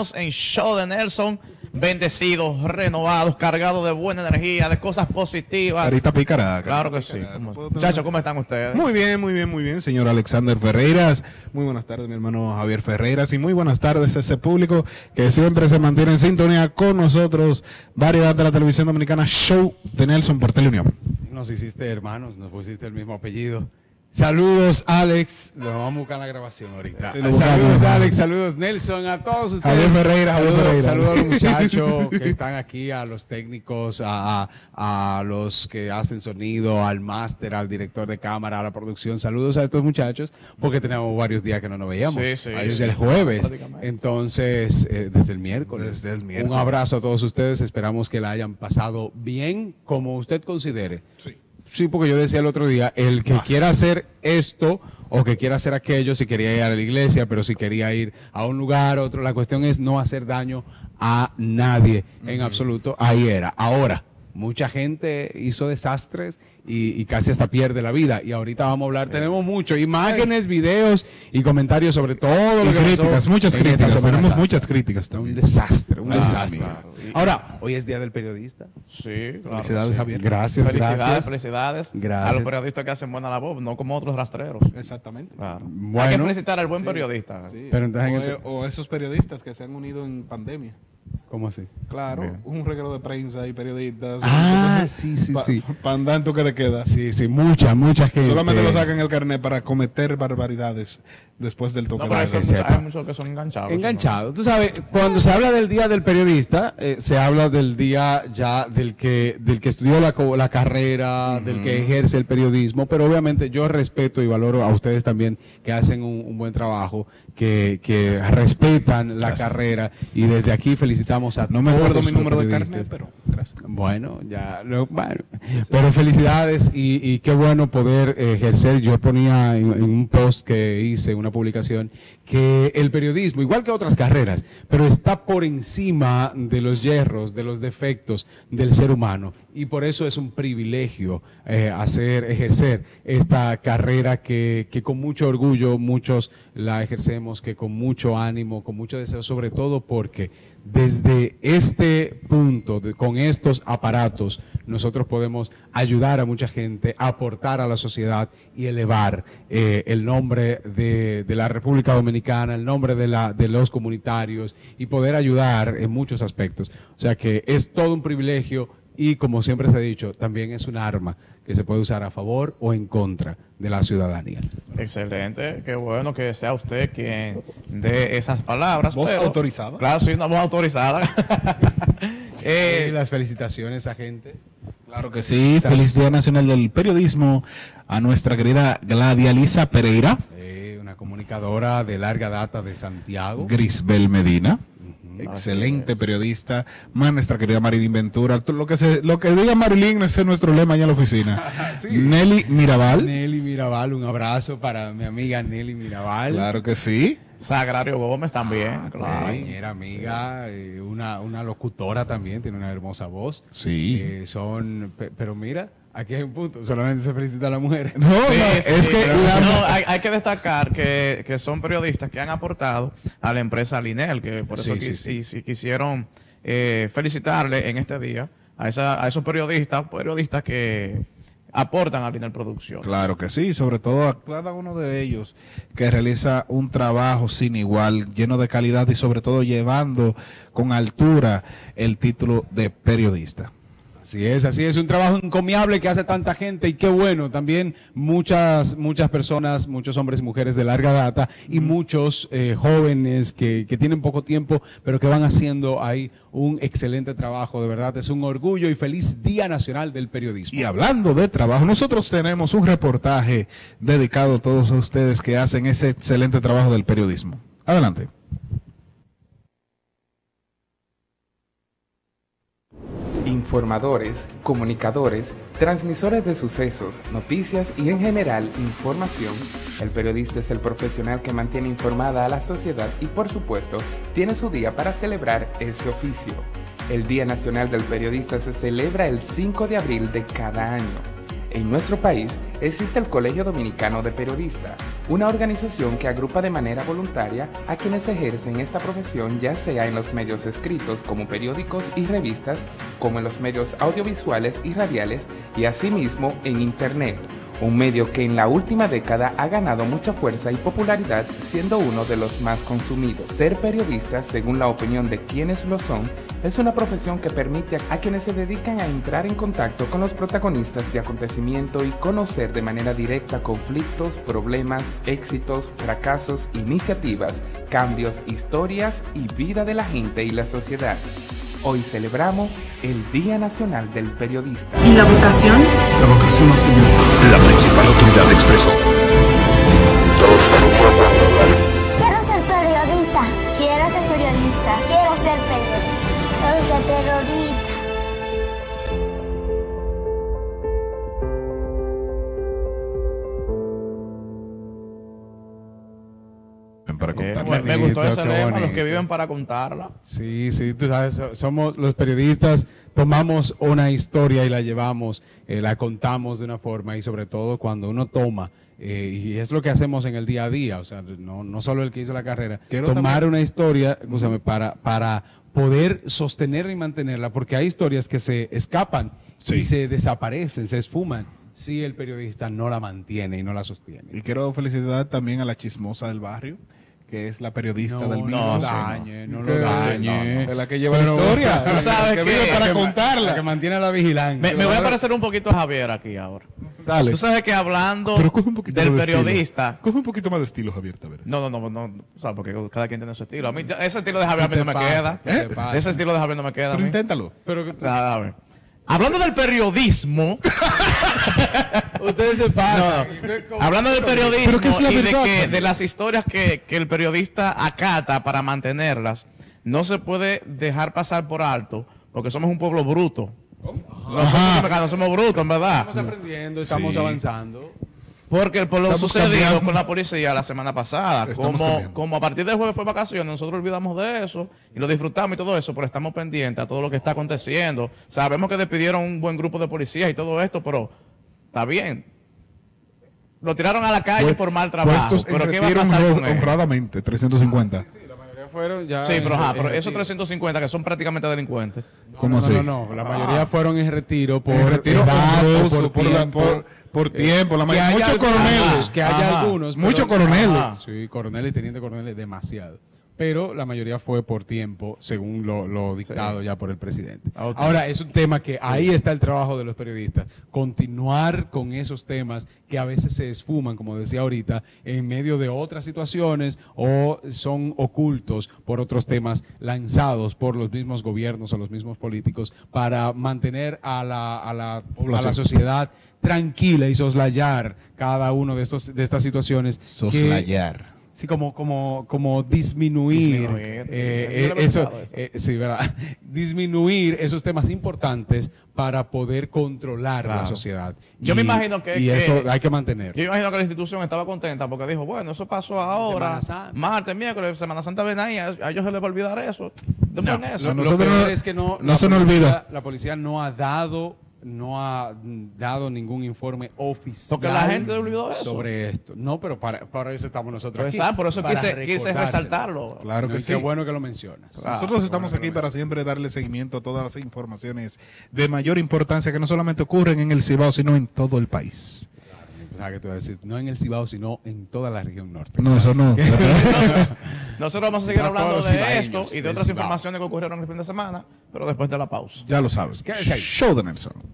Estamos en Show de Nelson, bendecidos, renovados, cargados de buena energía, de cosas positivas. Carita picarada. Claro que sí. Muchachos, ¿cómo están ustedes? Muy bien, muy bien, muy bien, señor Alexander Ferreiras. Muy buenas tardes, mi hermano Javier Ferreiras. Y muy buenas tardes a ese público que siempre se mantiene en sintonía con nosotros. Variedad de la televisión dominicana, Show de Nelson por Teleunión. Nos hiciste hermanos, nos pusiste el mismo apellido. Saludos, Alex. Lo vamos a buscar en la grabación ahorita. Sí, saludos, Alex. Saludos, Nelson. A todos ustedes. Javier Ferreira, saludos a los muchachos que están aquí, a los técnicos, a los que hacen sonido, al máster, al director de cámara, a la producción. Saludos a estos muchachos porque tenemos varios días que no nos veíamos. Sí, sí, desde el jueves. Entonces, desde el miércoles. Desde el miércoles. Un abrazo a todos ustedes. Esperamos que la hayan pasado bien, como usted considere. Sí. Sí, porque yo decía el otro día, el que quiera hacer esto o que quiera hacer aquello, si quería ir a la iglesia, pero si quería ir a un lugar, a otro, la cuestión es no hacer daño a nadie en absoluto. Ahí era. Ahora, mucha gente hizo desastres y casi hasta pierde la vida. Y ahorita vamos a hablar, tenemos mucho, imágenes, videos y comentarios sobre todo lo que pasó. Muchas críticas, tenemos muchas críticas también. Un desastre, un desastre. Claro. Ahora, hoy es Día del Periodista. Sí, claro. Felicidades, sí. Javier. Gracias, felicidades. Gracias a los periodistas que hacen buena labor, no como otros rastreros. Exactamente. Claro. Bueno, hay que felicitar al buen periodista. Sí. Pero entonces, o esos periodistas que se han unido en pandemia. ¿Cómo así? Claro, bien. Un reguero de prensa y periodistas. Ah, sí, sí, sí. Pandando que te queda. Sí, sí, mucha gente. Solamente lo sacan el carnet para cometer barbaridades después del toque. No, pero hay muchos que son enganchados. Enganchados. ¿No? Tú sabes, cuando se habla del Día del Periodista, se habla del día ya del que estudió la carrera, del que ejerce el periodismo, pero obviamente yo respeto y valoro a ustedes también que hacen un buen trabajo, que respetan la carrera, y desde aquí felicitamos. No me acuerdo mi número de carnet, pero gracias. Bueno, ya, pero felicidades y qué bueno poder ejercer. Yo ponía en un post que hice, una publicación, que el periodismo, igual que otras carreras, pero está por encima de los yerros, de los defectos del ser humano. Y por eso es un privilegio ejercer esta carrera que con mucho orgullo muchos la ejercemos, que con mucho ánimo, con mucho deseo, sobre todo porque desde este punto, con estos aparatos, nosotros podemos ayudar a mucha gente, aportar a la sociedad y elevar el nombre de la República Dominicana, el nombre de los comunitarios y poder ayudar en muchos aspectos. O sea que es todo un privilegio. Y como siempre se ha dicho, también es un arma que se puede usar a favor o en contra de la ciudadanía. Excelente, qué bueno que sea usted quien dé esas palabras. ¿Voz autorizada? Claro, sí, una voz autorizada. Y las felicitaciones a gente. Claro que sí, feliz Día Nacional del Periodismo a nuestra querida Gladia Lisa Pereira. Una comunicadora de larga data de Santiago. Grisbel Medina. Excelente periodista. Más nuestra querida Marilín Ventura. Lo que diga Marilín, ese es nuestro lema allá en la oficina. Sí. Nelly Mirabal. Nelly Mirabal, un abrazo para mi amiga Nelly Mirabal. Claro que sí. Sagrario Gómez también. Claro. Era amiga, una locutora también, tiene una hermosa voz. Sí. Pero mira, aquí hay un punto, solamente se felicita a las mujeres. No, hay que destacar que son periodistas que han aportado a la empresa Linel, que por eso quisieron felicitarle en este día a esos periodistas que aportan a Linel Producción. Claro que sí, sobre todo a cada uno de ellos que realiza un trabajo sin igual, lleno de calidad y sobre todo llevando con altura el título de periodista. Así es, un trabajo encomiable que hace tanta gente y qué bueno, también muchas personas, muchos hombres y mujeres de larga data y muchos jóvenes que tienen poco tiempo, pero que van haciendo ahí un excelente trabajo, de verdad, es un orgullo y feliz Día Nacional del Periodismo. Y hablando de trabajo, nosotros tenemos un reportaje dedicado a todos ustedes que hacen ese excelente trabajo del periodismo. Adelante. Informadores, comunicadores, transmisores de sucesos, noticias y en general información. El periodista es el profesional que mantiene informada a la sociedad y por supuesto tiene su día para celebrar ese oficio. El Día Nacional del Periodista se celebra el 5 de abril de cada año. En nuestro país existe el Colegio Dominicano de Periodistas, una organización que agrupa de manera voluntaria a quienes ejercen esta profesión, ya sea en los medios escritos como periódicos y revistas, como en los medios audiovisuales y radiales, y asimismo en Internet, un medio que en la última década ha ganado mucha fuerza y popularidad, siendo uno de los más consumidos. Ser periodista, según la opinión de quienes lo son, es una profesión que permite a quienes se dedican a entrar en contacto con los protagonistas de acontecimiento y conocer de manera directa conflictos, problemas, éxitos, fracasos, iniciativas, cambios, historias y vida de la gente y la sociedad. Hoy celebramos el Día Nacional del Periodista. ¿Y la vocación? La vocación no se ve. La principal autoridad expresó: quiero ser periodista. Quiero ser periodista. Quiero ser periodista. Quiero ser periodista. Me gustó ese lema, los que viven para contarla. Sí, sí, tú sabes, somos los periodistas, tomamos una historia y la llevamos, la contamos de una forma, y sobre todo cuando uno toma, y es lo que hacemos en el día a día, o sea, no solo el que hizo la carrera, quiero tomar también una historia, o sea, para poder sostenerla y mantenerla, porque hay historias que se escapan, sí, y se desaparecen, se esfuman, si el periodista no la mantiene y no la sostiene. Y quiero felicitar también a la chismosa del barrio, que es la periodista del mismo. No, dañe, no lo dañe. Es la que lleva la historia. Tú sabes que vive para contarla. La que mantiene la vigilancia. Me voy a parecer un poquito a Javier aquí ahora. Dale. Tú sabes que hablando del periodista... Coge un poquito más de estilo, Javier. No. O sea, porque cada quien tiene su estilo. A mí ese estilo de Javier a mí no me queda. Ese estilo de Javier no me queda. Pero inténtalo. Hablando del periodismo... Ustedes se pasan. No. Hablando del periodismo y de las historias que el periodista acata para mantenerlas, no se puede dejar pasar por alto, porque somos un pueblo bruto. Nosotros somos brutos, en verdad. Estamos aprendiendo, estamos avanzando. Porque por lo sucedido con la policía la semana pasada, como a partir del jueves fue vacaciones, nosotros olvidamos de eso y lo disfrutamos y todo eso, pero estamos pendientes a todo lo que está aconteciendo. Sabemos que despidieron un buen grupo de policías y todo esto, pero está bien. Lo tiraron a la calle por mal trabajo. Pero ¿qué va a pasar con él? Honradamente, 350. Sí, la mayoría fueron ya... Sí, pero esos 350 que son prácticamente delincuentes. ¿Cómo así? No. La mayoría fueron en retiro por tiempo. La mayoría. Muchos coroneles. Que haya algunos. Muchos coroneles. Sí, coroneles y teniente coroneles, demasiado. Pero la mayoría fue por tiempo, según lo dictado ya por el presidente. Okay. Ahora, es un tema que ahí está el trabajo de los periodistas, continuar con esos temas que a veces se esfuman, como decía ahorita, en medio de otras situaciones, o son ocultos por otros temas lanzados por los mismos gobiernos o los mismos políticos para mantener a la sociedad tranquila y soslayar cada uno de estas situaciones. Soslayar. Sí, como disminuir eso. Sí, ¿verdad? Disminuir esos temas importantes para poder controlar la sociedad. Yo me imagino que... Y esto hay que mantener. Yo imagino que la institución estaba contenta porque dijo, bueno, eso pasó ahora, martes, miércoles, Semana Santa ven ahí, a ellos se les va a olvidar eso. No se nos olvida. La policía no ha dado ningún informe oficial. Porque la gente olvidó eso. Sobre esto. No, pero para eso estamos nosotros aquí. Por eso quise resaltarlo. Claro que sí. Qué bueno que lo mencionas. Claro, nosotros estamos aquí para siempre darle seguimiento a todas las informaciones de mayor importancia que no solamente ocurren en el Cibao, sino en todo el país. Claro, que te voy a decir, no en el Cibao, sino en toda la región norte. No, eso no. Nosotros vamos a seguir hablando de esto y de otras informaciones que ocurrieron el fin de semana, pero después de la pausa. Ya lo sabes. ¿Qué es el Show de Nelson?